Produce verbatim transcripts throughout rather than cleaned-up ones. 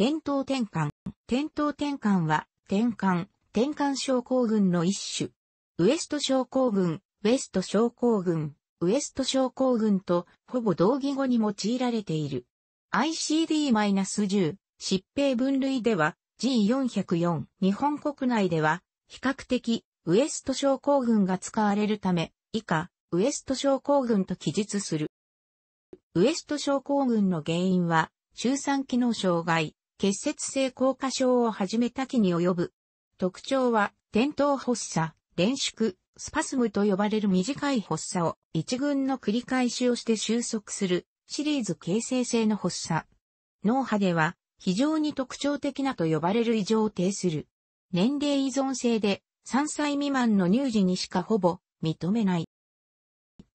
転倒転換。転倒転換は、転換、転換症候群の一種。ウエスト症候群、ウエスト症候群、ウエスト症候群と、ほぼ同義語に用いられている。アイシーディーじゅう 疾病分類では、ジーよんまるよん。日本国内では、比較的、ウエスト症候群が使われるため、以下、ウエスト症候群と記述する。ウエスト症候群の原因は、周産機能障害、結節性硬化症をはじめ多岐に及ぶ。特徴は、転倒発作、連縮、スパスムと呼ばれる短い発作を一群の繰り返しをして収束するシリーズ形成性の発作。脳波では非常に特徴的なと呼ばれる異常を呈する。年齢依存性でさんさい未満の乳児にしかほぼ認めない。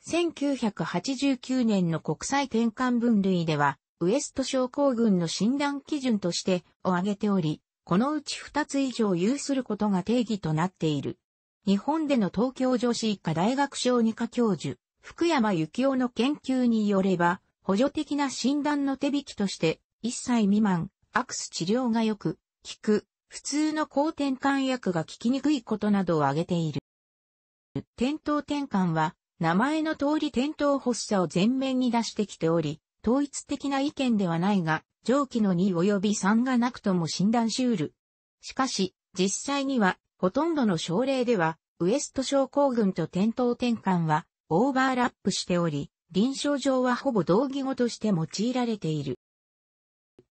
せんきゅうひゃくはちじゅうきゅうねんの国際転換分類では、ウエスト症候群の診断基準としてを挙げており、このうちふたつ以上有することが定義となっている。日本での東京女子医科大学小児科教授、福山幸夫の研究によれば、補助的な診断の手引きとして、いっさい未満、アクス治療がよく、効く、普通の抗転換薬が効きにくいことなどを挙げている。転倒転換は、名前の通り転倒発作を前面に出してきており、統一的な意見ではないが、上記のに及びさんがなくとも診断し得る。しかし、実際には、ほとんどの症例では、ウエスト症候群と転倒転換は、オーバーラップしており、臨床上はほぼ同義語として用いられている。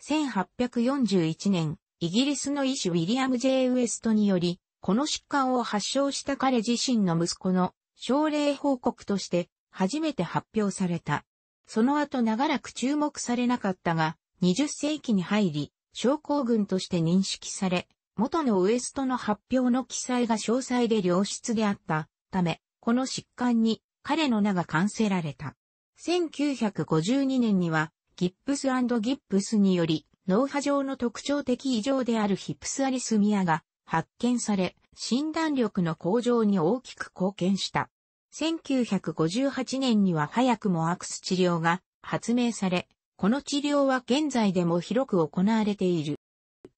せんはっぴゃくよんじゅういちねん、イギリスの医師ウィリアム・ジェイ・ウエストにより、この疾患を発症した彼自身の息子の症例報告として、初めて発表された。その後長らく注目されなかったが、にじゅっせいきに入り、症候群として認識され、元のウエストの発表の記載が詳細で良質であったため、この疾患に彼の名が冠せられた。せんきゅうひゃくごじゅうにねんには、ギップス&ギップスにより、脳波上の特徴的異常であるヒプスアリスミアが発見され、診断力の向上に大きく貢献した。せんきゅうひゃくごじゅうはちねんには早くもアクス治療が発明され、この治療は現在でも広く行われている。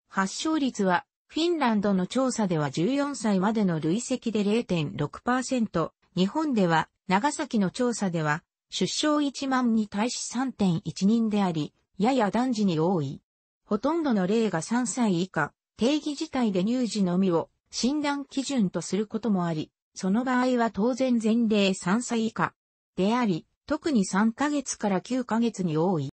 発症率はフィンランドの調査ではじゅうよんさいまでの累積で れいてんろくパーセント、日本では長崎の調査では出生いちまんに対し さんてんいちにんであり、やや男児に多い。ほとんどの例がさんさい以下、定義自体で乳児のみを診断基準とすることもあり、その場合は当然前例さんさい以下であり、特にさんかげつからきゅうかげつに多い。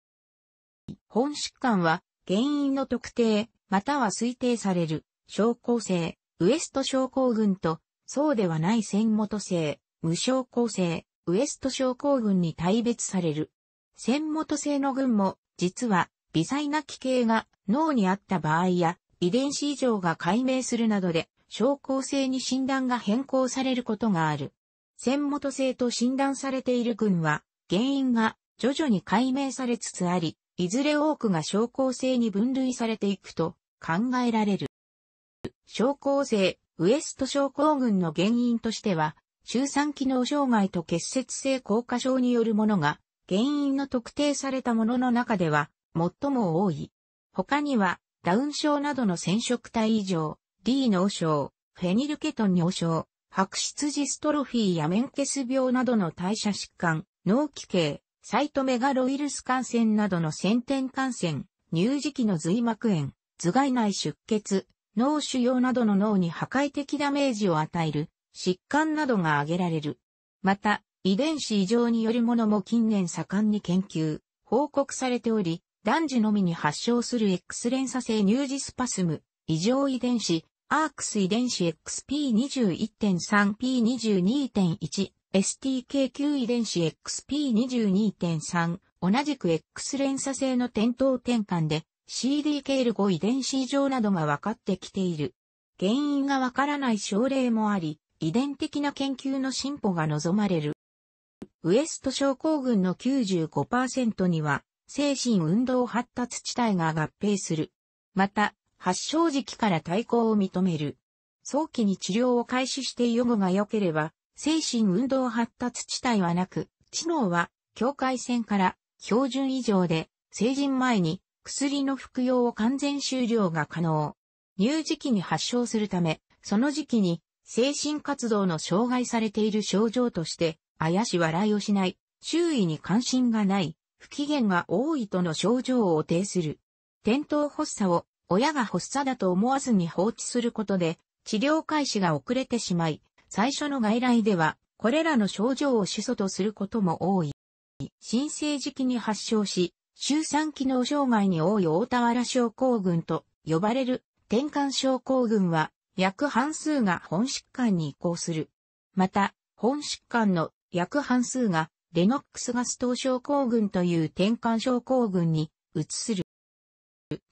本疾患は原因の特定または推定される症候性、ウエスト症候群とそうではない腺元性、無症候性、ウエスト症候群に大別される。腺元性の群も実は微細な奇形が脳にあった場合や遺伝子異常が解明するなどで、症候性に診断が変更されることがある。腺元性と診断されている群は、原因が徐々に解明されつつあり、いずれ多くが症候性に分類されていくと考えられる。症候性、ウエスト症候群の原因としては、周産機能障害と結節性硬化症によるものが、原因の特定されたものの中では、最も多い。他には、ダウン症などの染色体異常、D 脳症、フェニルケトン尿症、白質ジストロフィーやメンケス病などの代謝疾患、脳奇形、サイトメガロウイルス感染などの先天感染、乳児期の髄膜炎、頭蓋内出血、脳腫瘍などの脳に破壊的ダメージを与える疾患などが挙げられる。また、遺伝子異常によるものも近年盛んに研究、報告されており、男児のみに発症する X 連鎖性乳児スパスム、異常遺伝子、アークス 遺伝子 エックスピーにじゅういちてんさん、ピーにじゅうにてんいち、エスティーケーきゅう 遺伝子 エックスピーにじゅうにてんさん、同じく X 連鎖性の転倒転換で シーディーケーエルご 遺伝子異常などが分かってきている。原因が分からない症例もあり、遺伝的な研究の進歩が望まれる。ウエスト症候群の きゅうじゅうごパーセント には、精神運動発達地帯が合併する。また、発症時期から対抗を認める。早期に治療を開始して予後が良ければ、精神運動発達地帯はなく、知能は境界線から標準以上で、成人前に薬の服用を完全終了が可能。乳児期に発症するため、その時期に精神活動の障害されている症状として、あやし笑いをしない、周囲に関心がない、不機嫌が多いとの症状を呈する。転倒発作を親が発作だと思わずに放置することで、治療開始が遅れてしまい、最初の外来では、これらの症状を主訴とすることも多い。新生児期に発症し、周産機能障害に多い大田原症候群と呼ばれる転換症候群は、約半数が本疾患に移行する。また、本疾患の約半数が、レノックスガスト症候群という転換症候群に移する。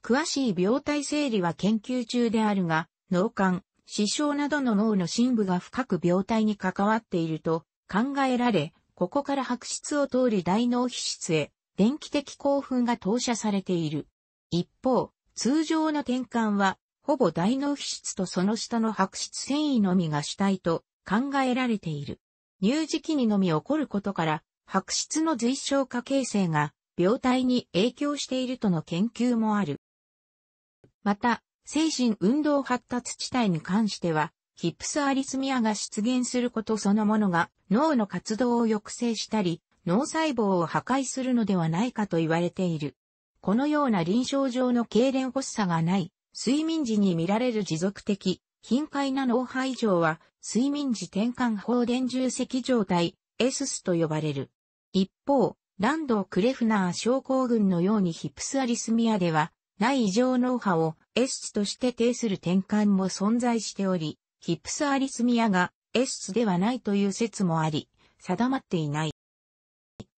詳しい病態整理は研究中であるが、脳幹、視床などの脳の深部が深く病態に関わっていると考えられ、ここから白質を通り大脳皮質へ電気的興奮が投射されている。一方、通常の転換は、ほぼ大脳皮質とその下の白質繊維のみが主体と考えられている。乳児期にのみ起こることから、白質の随症化形成が病態に影響しているとの研究もある。また、精神運動発達地帯に関しては、ヒップスアリスミアが出現することそのものが脳の活動を抑制したり、脳細胞を破壊するのではないかと言われている。このような臨床上の痙攣発作がない、睡眠時に見られる持続的、頻回な脳波異常は、睡眠時転換放電重積状態、エスエス と呼ばれる。一方、ランド・クレフナー症候群のようにヒップスアリスミアでは、ない異常脳波を エスエス として呈する転換も存在しており、ヒップスアリスミアが エスエス ではないという説もあり、定まっていない。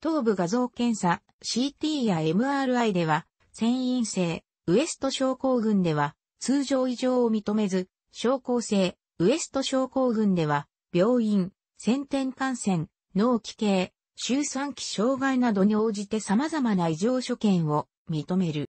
頭部画像検査、シーティー や エムアールアイ では、遷移性、ウエスト症候群では、通常異常を認めず、症候性、ウエスト症候群では、病院、先天感染、脳奇形、周産期障害などに応じて様々な異常所見を認める。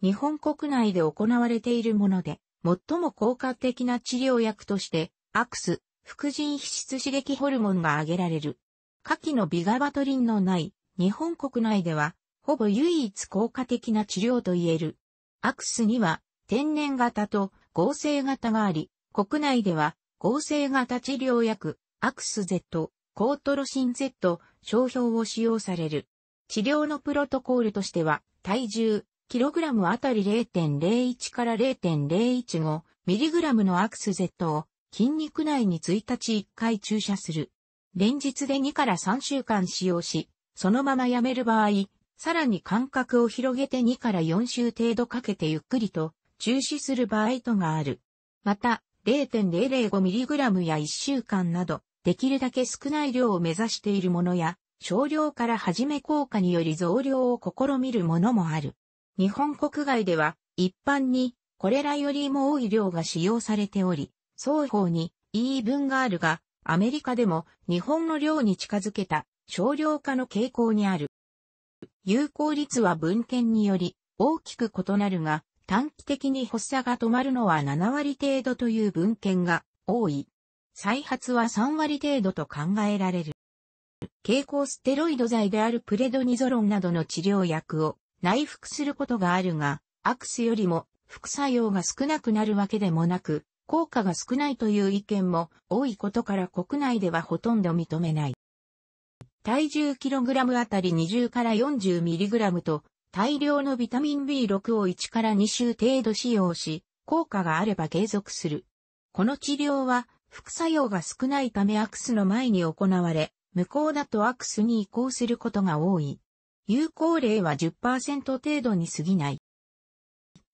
日本国内で行われているもので、最も効果的な治療薬として、エーシーティーエイチ、副腎皮質刺激ホルモンが挙げられる。下記のビガバトリンのない、日本国内では、ほぼ唯一効果的な治療と言える。エーシーティーエイチには、天然型と合成型があり、国内では、合成型治療薬、エーシーティーエイチゼット、コートロシン Z、商標を使用される。治療のプロトコールとしては、体重、キログラムあたり ゼロてんゼロいち から ゼロてんゼロいちごミリグラム のエーシーティーエイチゼットを筋肉内にいちにちいっかい注射する。連日でにからさんしゅうかん使用し、そのままやめる場合、さらに間隔を広げてにからよんしゅう程度かけてゆっくりと中止する場合とがある。また、ゼロてんゼロゼロごミリグラム やいっしゅうかんなど、できるだけ少ない量を目指しているものや、少量から始め効果により増量を試みるものもある。日本国外では、一般にこれらよりも多い量が使用されており、双方に言い分があるが、アメリカでも日本の量に近づけた少量化の傾向にある。有効率は文献により大きく異なるが、短期的に発作が止まるのはななわり程度という文献が多い。再発はさんわり程度と考えられる。経口ステロイド剤であるプレドニゾロンなどの治療薬を内服することがあるが、エーシーティーエイチよりも副作用が少なくなるわけでもなく、効果が少ないという意見も多いことから国内ではほとんど認めない。体重 キログラム あたりにじゅうからよんじゅうミリグラム と大量のビタミン ビーろく をいちからにしゅう程度使用し、効果があれば継続する。この治療は、副作用が少ないためエーシーティーエイチの前に行われ、無効だとエーシーティーエイチに移行することが多い。有効例は じゅっパーセント 程度に過ぎない。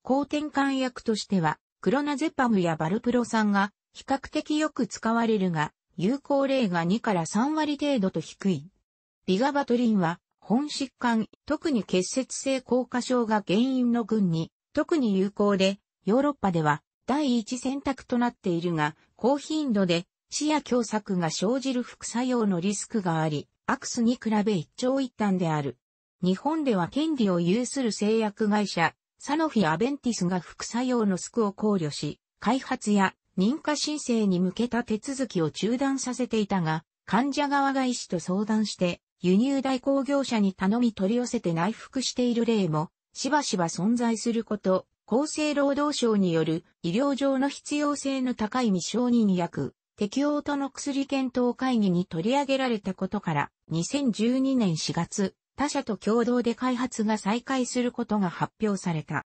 抗転換薬としては、クロナゼパムやバルプロ酸が比較的よく使われるが、有効例がにからさんわり程度と低い。ビガバトリンは、本疾患、特に結節性硬化症が原因の群に、特に有効で、ヨーロッパでは、第一選択となっているが、高頻度で、視野狭窄が生じる副作用のリスクがあり、エーシーティーエイチに比べ一長一短である。日本では権利を有する製薬会社、サノフィ・アベンティスが副作用のリスクを考慮し、開発や認可申請に向けた手続きを中断させていたが、患者側が医師と相談して、輸入代行業者に頼み取り寄せて内服している例もしばしば存在すること、厚生労働省による医療上の必要性の高い未承認薬、適用との薬検討会議に取り上げられたことから、にせんじゅうにねんしがつ、他社と共同で開発が再開することが発表された。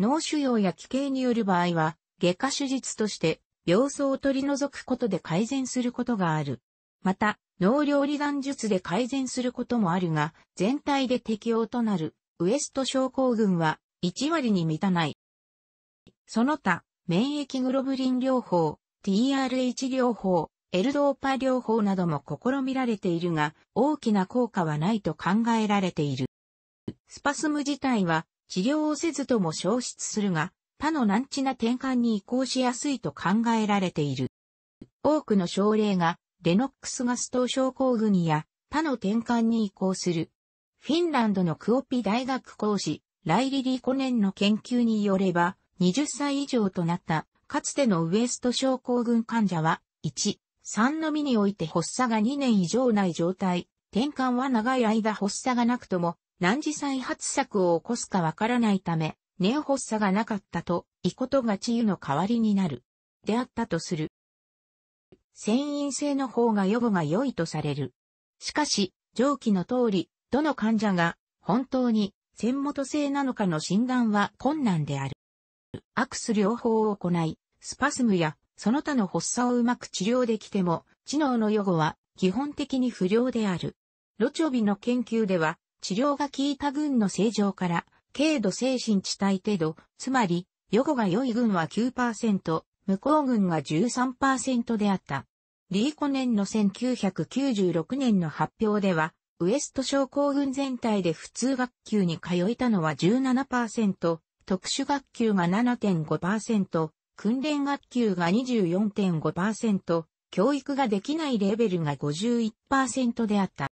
脳腫瘍や奇形による場合は、外科手術として病巣を取り除くことで改善することがある。また、脳両離断術で改善することもあるが、全体で適用となるウエスト症候群はいちわりに満たない。その他、免疫グロブリン療法、ティーアールエイチ 療法、エルドーパ療法なども試みられているが、大きな効果はないと考えられている。スパスム自体は治療をせずとも消失するが、他の難治な転換に移行しやすいと考えられている。多くの症例が、レノックスガスト症候群や他の転換に移行する。フィンランドのクオピ大学講師、ライリ・リーコネンの研究によれば、にじゅっさい以上となった、かつてのウエスト症候群患者は、いち、さんのみにおいて発作がにねん以上ない状態、転換は長い間発作がなくとも、何時再発作を起こすかわからないため、年発作がなかったと、いことが治癒の代わりになる。であったとする。遷院性の方が予後が良いとされる。しかし、上記の通り、どの患者が本当に遷元性なのかの診断は困難である。アクス療法を行い、スパスムやその他の発作をうまく治療できても、知能の予後は基本的に不良である。ロチョビの研究では、治療が効いた群の正常から、軽度精神遅滞程度、つまり、予後が良い群は きゅうパーセント、無効群が じゅうさんパーセント であった。リーコネンのせんきゅうひゃくきゅうじゅうろくねんの発表では、ウエスト症候群全体で普通学級に通えたのは じゅうななパーセント、特殊学級が ななてんごパーセント、訓練学級が にじゅうよんてんごパーセント、教育ができないレベルが ごじゅういちパーセント であった。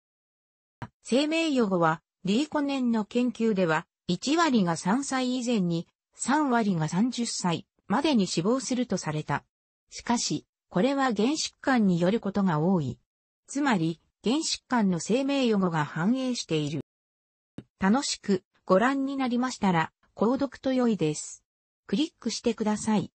生命予後は、リーコネンの研究では、いちわりがさんさい以前に、さんわりがさんじゅっさいまでに死亡するとされた。しかし、これは原疾患によることが多い。つまり、原疾患の生命予後が反映している。楽しくご覧になりましたら、購読と良いです。クリックしてください。